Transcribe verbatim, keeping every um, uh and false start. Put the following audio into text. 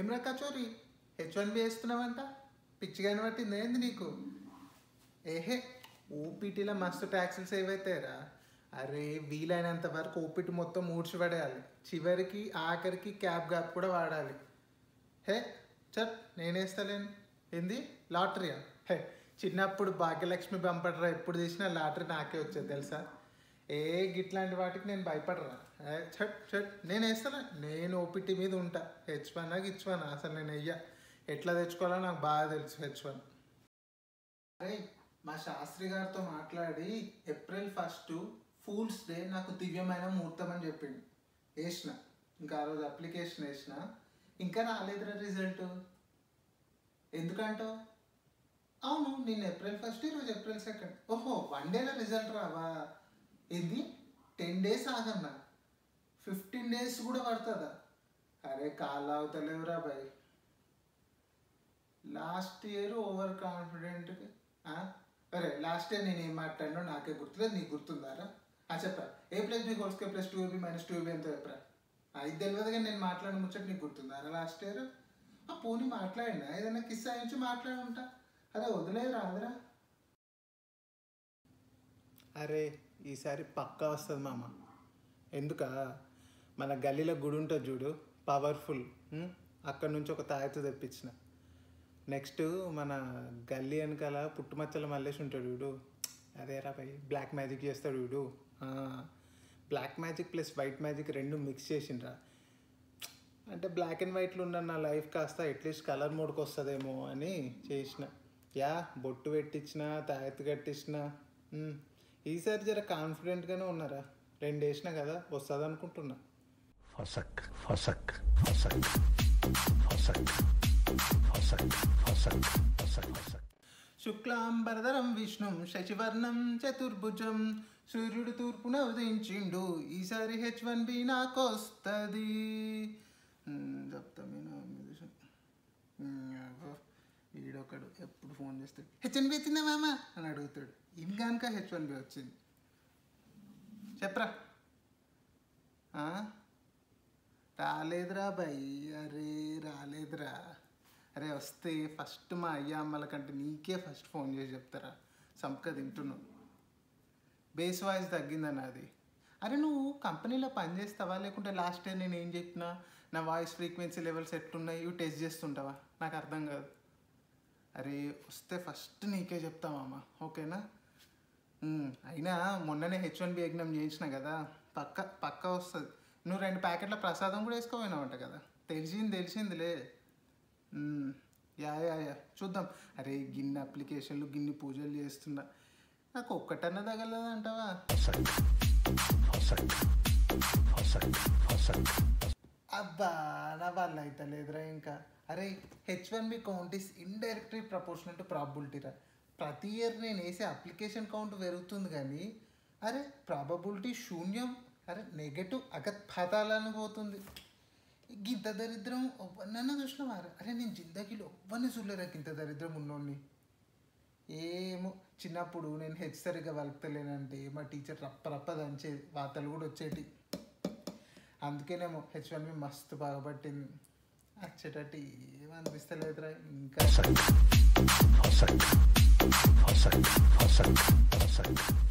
ఏమ్రా kachori H one B వేస్తున్నావంట పిచ్చి కనబట్టింది ఏంది నీకు? ఏహే ఓపీటీలో మస్తు ట్యాక్సులు సేవ్ అవుతాయిరా. అరే వీలైనంత వరకు ఓపీటీ మొత్తం ఊడ్చి పడేయాలి, చివరికి ఆఖరికి క్యాబ్ గ్యాప్ కూడా వాడాలి. హే చట్ నేనేస్తాలేను. ఏంది లాటరీయా? హే చిన్నప్పుడు భాగ్యలక్ష్మి పంపడరా, ఎప్పుడు తీసినా లాటరీ నాకే వచ్చేది తెలుసా. ఏ గిట్లాంటి వాటికి నేను భయపడరా. చట్ చట్ నేను వేస్తాను, నేను ఓపీటీ మీద ఉంటా. హెచ్ వన్ హెచ్ వన్ అసలు నేను అయ్యా ఎట్లా తెచ్చుకోవాలో నాకు బాగా తెలుసు. హెచ్ వన్ అరే మా శాస్త్రి గారితో మాట్లాడి ఏప్రిల్ ఫస్ట్ ఫూల్స్ డే నాకు దివ్యమైన ముహూర్తం అని చెప్పింది. వేసిన ఇంకా ఆ రోజు అప్లికేషన్ వేసిన, ఇంకా రాలేదురా రిజల్ట్. ఎందుకంటో? అవును నేను ఏప్రిల్ ఫస్ట్ ఈరోజు ఏప్రిల్ సెకండ్. ఓహో వన్ డేలో రిజల్ట్ రావా? ఇది టెన్ డేస్ ఆగన్నా, ఫిఫ్టీన్ డేస్ కూడా పడుతుందా? అరే కాళ్ళు అవుతలేవురా భయ్. లాస్ట్ ఇయర్ ఓవర్ కాన్ఫిడెంట్గా అరే లాస్ట్ ఇయర్ నేను ఏం మాట్లాడినో నాకే గుర్తులేదు, నీకు గుర్తుందారా? ఆ చెప్పరా A plus B whole square plus two AB minus two AB ఎంతో చెప్పరా. అది తెలియదు కానీ నేను మాట్లాడిన ముచ్చట నీకు గుర్తుందారా లాస్ట్ ఇయర్? ఆ పోనీ మాట్లాడినా, ఏదైనా కిస్సా నుంచి మాట్లాడి ఉంటా. అరే వదిలేదు రాదురా. అరే ఈసారి పక్కా వస్తుంది మామ. ఎందుక మన గల్లీలో గుడి ఉంటుంది చూడు, పవర్ఫుల్, అక్కడ నుంచి ఒక తాయతో తెప్పించిన. నెక్స్ట్ మన గల్లీ వెనకాల పుట్టుమచ్చల మల్లేసి ఉంటాడు వీడు, అదేరా పై బ్లాక్ మ్యాజిక్ చేస్తాడు వీడు. Black magic plus white magic రెండు మిక్స్ చేసిండ్రా, అంటే బ్లాక్ అండ్ వైట్లో ఉన్న నా లైఫ్ కాస్త అట్లీస్ట్ కలర్ మోడ్కి వస్తుందేమో అని చేసిన. యా బొట్టు పెట్టించిన, తాయెత్తు కట్టించిన. ఈసారి జర కాన్ఫిడెంట్గానే ఉన్నారా, రెండు వేసిన కదా వస్తుంది అనుకుంటున్నా. ఫసక్ ఫసక్ ఫసక్ ఫసక్ శుక్లాంబరధరం విష్ణుం శశివర్ణం చతుర్భుజం సూర్యుడు తూర్పున ఉదయించిండు, ఈసారి హెచ్ వన్ బి నాకు వస్తుంది. వీడొకడు ఎప్పుడు ఫోన్ చేస్తాడు హెచ్ వన్ బి వచ్చిందా మామ అని అడుగుతాడు. ఇంకాక హెచ్ వన్ బి వచ్చింది చెప్పరా. రాలేదురా భయ్. అరే రాలేదురా. అరే వస్తే ఫస్ట్ మా అయ్య అమ్మల కంటే నీకే ఫస్ట్ ఫోన్ చేసి చెప్తారా. సంపక తింటున్నావు, బేస్ వాయిస్ తగ్గిందని అది. అరే నువ్వు కంపెనీలో పని చేస్తావా, లేకుంటే లాస్ట్ టైం నేను ఏం చెప్పినా నా వాయిస్ ఫ్రీక్వెన్సీ లెవెల్స్ ఎట్లున్నాయి ఇవి టెస్ట్ చేస్తుంటావా? నాకు అర్థం కాదు. అరే వస్తే ఫస్ట్ నీకే చెప్తామమ్మా ఓకేనా. అయినా మొన్ననే హెచ్ వన్ బి యజ్ఞం చేయించిన కదా, పక్క పక్క వస్తుంది. నువ్వు రెండు ప్యాకెట్ల ప్రసాదం కూడా వేసుకోపోయినావంట కదా, తెలిసింది తెలిసిందిలే. యా యా యా చూద్దాం. అరే గిన్ని అప్లికేషన్లు గిన్ని పూజలు చేస్తున్నా, నాకు ఒక్కటన్నా తగలదు అంటావా? అబ్బా నా వాళ్ళు అయితే లేదురా ఇంకా. అరే H one B count is indirectly proportional to probability రా. ప్రతి ఇయర్ నేను వేసే అప్లికేషన్ కౌంట్ పెరుగుతుంది కానీ అరే ప్రాబబిలిటీ శూన్యం. అరే నెగటివ్ అగత్ ఫతాలను పోతుంది. ఇంత దరిద్రం నన్ను చూసినావా? అరే నేను జిందగీలో ఒవ్వని చూడలేరా ఇంత దరిద్రం ఉన్నోడిని. ఏమో చిన్నప్పుడు నేను హెచ్ సరిగ్గా వలకలేనంటే మా టీచర్ రప్ప రప్ప దంచే వార్తలు కూడా వచ్చేటి, అందుకేనేమో హెచ్ వన్ బి మస్తు బాగుపట్టింది. అచ్చేటట్టు ఏమనిపిస్తలేదురా ఇంకా.